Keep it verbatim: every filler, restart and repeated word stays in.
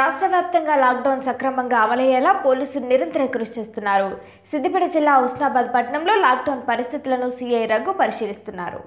రాష్ట్ర వ్యాప్తంగా లాక్డౌన్ సక్రమంగా అమలయ్యేలా పోలీసులు నిరంతర కృషి చేస్తున్నారు. సిద్దిపేట జిల్లా హుస్నాబాద్ పట్టణంలో లాక్డౌన్ పరిస్థితులను సిఐ రఘు పరిశీలిస్తున్నారు.